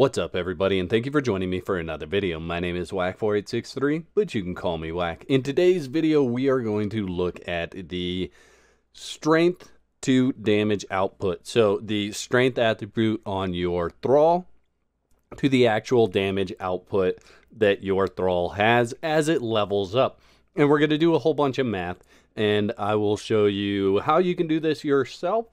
What's up everybody, and thank you for joining me for another video. My name is wak4863, but you can call me Whack. In today's video, we are going to look at the strength to damage output. So the strength attribute on your thrall to the actual damage output that your thrall has as it levels up. And we're going to do a whole bunch of math, and I will show you how you can do this yourself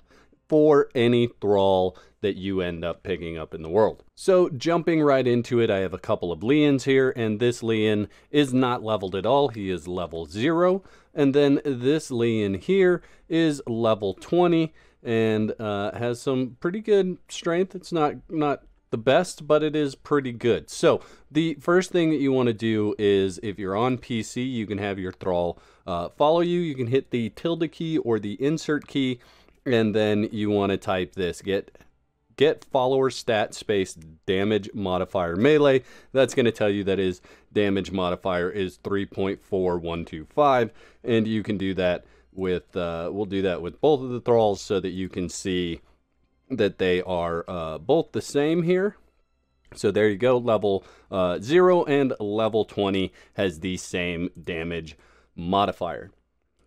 for any thrall that you end up picking up in the world. So jumping right into it, I have a couple of Lians here, and this Lian is not leveled at all. He is level 0. And then this Lian here is level 20 and has some pretty good strength. It's not the best, but it is pretty good. So the first thing that you want to do is, if you're on PC, you can have your thrall follow you. You can hit the tilde key or the insert key, and then you want to type this, get follower stat space damage modifier melee. That's going to tell you that his damage modifier is 3.4125, and you can do that with we'll do that with both of the thralls so that you can see that they are both the same here. So there you go, level 0 and level 20 has the same damage modifier.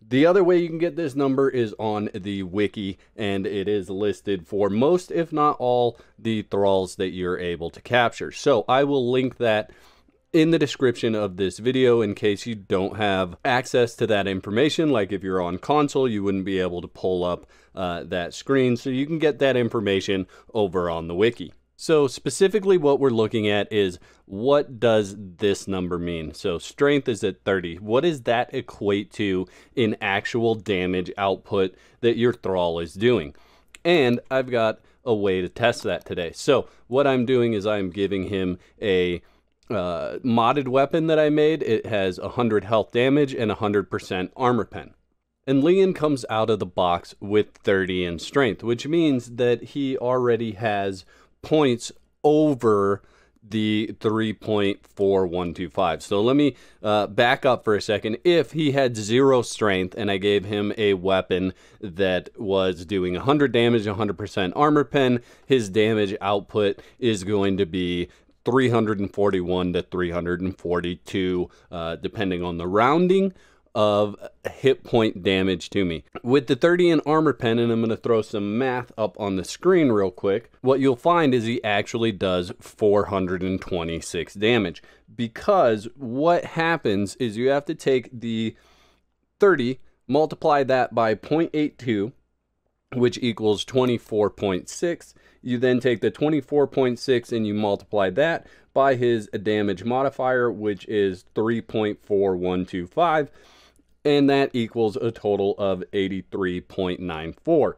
The other way you can get this number is on the wiki, and it is listed for most, if not all, the thralls that you're able to capture. So I will link that in the description of this video in case you don't have access to that information. Like if you're on console, you wouldn't be able to pull up that screen, so you can get that information over on the wiki. So specifically what we're looking at is, what does this number mean? So strength is at 30. What does that equate to in actual damage output that your thrall is doing? And I've got a way to test that today. So what I'm doing is I'm giving him a modded weapon that I made. It has 100 health damage and 100% armor pen. And Lian comes out of the box with 30 in strength, which means that he already has points over the 3.4125. So let me back up for a second. If he had 0 strength and I gave him a weapon that was doing 100 damage, 100% armor pen, his damage output is going to be 341 to 342, depending on the rounding of hit point damage to me. With the 30 in armor pen, and I'm going to throw some math up on the screen real quick, what you'll find is he actually does 426 damage, because what happens is you have to take the 30, multiply that by 0.82, which equals 24.6. You then take the 24.6 and you multiply that by his damage modifier, which is 3.4125. And that equals a total of 83.94.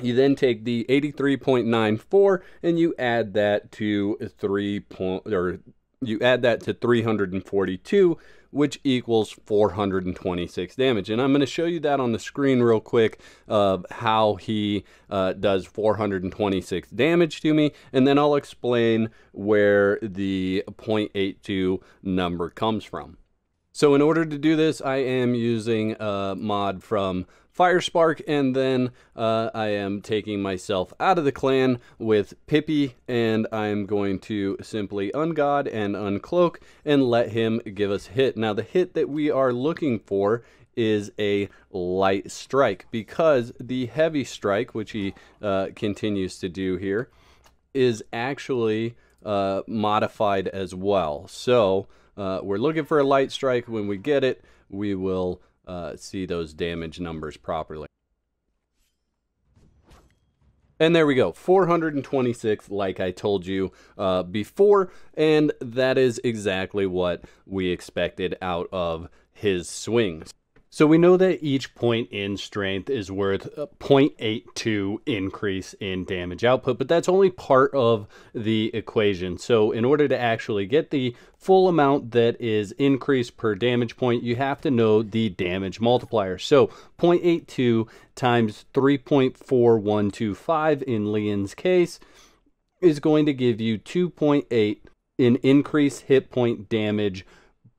You then take the 83.94 and you add that to 342, which equals 426 damage. And I'm going to show you that on the screen real quick of how he does 426 damage to me, and then I'll explain where the 0.82 number comes from. So in order to do this, I am using a mod from Firespark, and then I am taking myself out of the clan with Pippi, and I'm going to simply ungod and uncloak and let him give us hit. Now the hit that we are looking for is a light strike, because the heavy strike, which he continues to do here, is actually modified as well. So we're looking for a light strike. When we get it, we will see those damage numbers properly. And there we go, 426, like I told you before, and that is exactly what we expected out of his swings. So we know that each point in strength is worth a 0.82 increase in damage output, but that's only part of the equation. So in order to actually get the full amount that is increased per damage point, you have to know the damage multiplier. So 0.82 times 3.4125 in Lian's case is going to give you 2.8 in increased hit point damage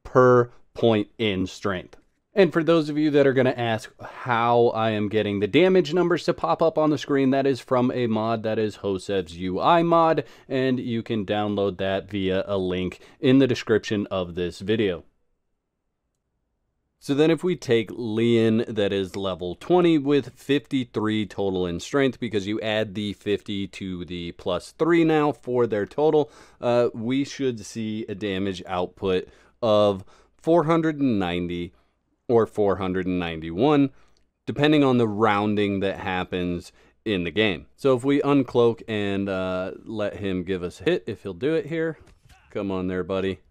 per point in strength. And for those of you that are going to ask how I am getting the damage numbers to pop up on the screen, that is from a mod that is Hosav's UI Mod, and you can download that via a link in the description of this video. So then if we take Lian, that is level 20 with 53 total in strength, because you add the 50 to the +3 now for their total, we should see a damage output of 490 or 491, depending on the rounding that happens in the game. So if we uncloak and let him give us a hit, if he'll do it here. Come on there, buddy.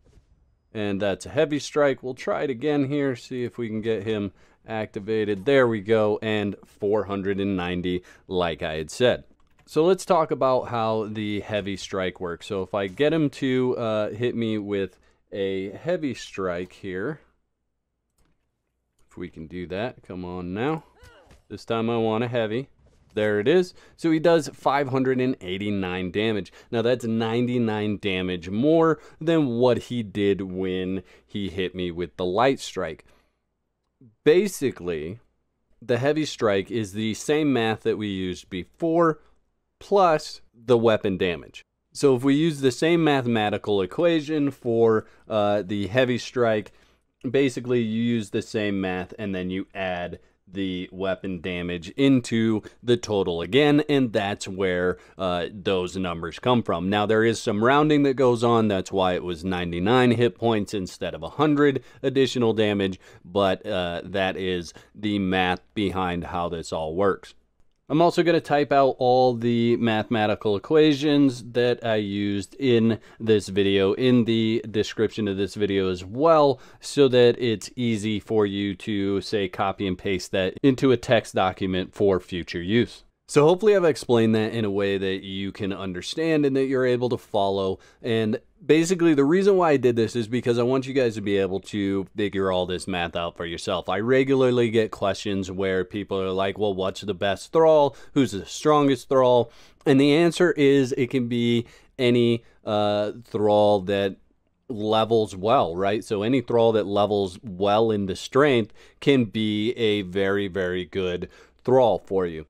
And that's a heavy strike. We'll try it again here, see if we can get him activated. There we go, and 490, like I had said. So let's talk about how the heavy strike works. So if I get him to hit me with a heavy strike here, if we can do that, come on now. This time I want a heavy. There it is. So he does 589 damage. Now that's 99 damage more than what he did when he hit me with the light strike. Basically, the heavy strike is the same math that we used before, plus the weapon damage. So if we use the same mathematical equation for the heavy strike, basically you use the same math and then you add the weapon damage into the total again, and that's where those numbers come from. Now there is some rounding that goes on, that's why it was 99 hit points instead of 100 additional damage, but that is the math behind how this all works. I'm also going to type out all the mathematical equations that I used in this video in the description of this video as well, so that it's easy for you to, say, copy and paste that into a text document for future use. So hopefully I've explained that in a way that you can understand and that you're able to follow. And basically, the reason why I did this is because I want you guys to be able to figure all this math out for yourself. I regularly get questions where people are like, well, what's the best thrall? Who's the strongest thrall? And the answer is it can be any thrall that levels well, right? So any thrall that levels well into strength can be a very, very good thrall for you.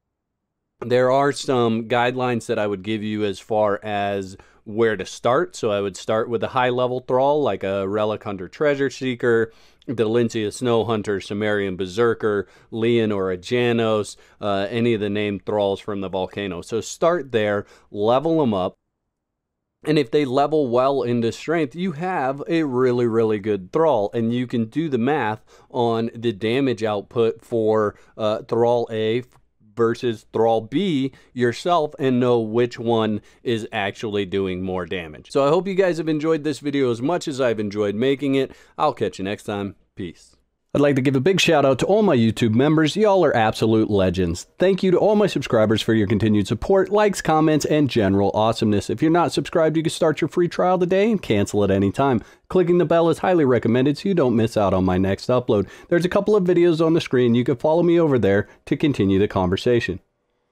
There are some guidelines that I would give you as far as where to start. So I would start with a high level thrall like a Relic Hunter Treasure Seeker, Delinzius Snow Hunter, Sumerian Berserker, Leonora Janos, any of the named thralls from the volcano. So start there, level them up, and if they level well into strength, you have a really, really good thrall, and you can do the math on the damage output for thrall A versus thrall B yourself and know which one is actually doing more damage. So I hope you guys have enjoyed this video as much as I've enjoyed making it. I'll catch you next time. Peace. I'd like to give a big shout out to all my YouTube members. Y'all are absolute legends. Thank you to all my subscribers for your continued support, likes, comments, and general awesomeness. If you're not subscribed, you can start your free trial today and cancel at any time. Clicking the bell is highly recommended so you don't miss out on my next upload. There's a couple of videos on the screen. You can follow me over there to continue the conversation.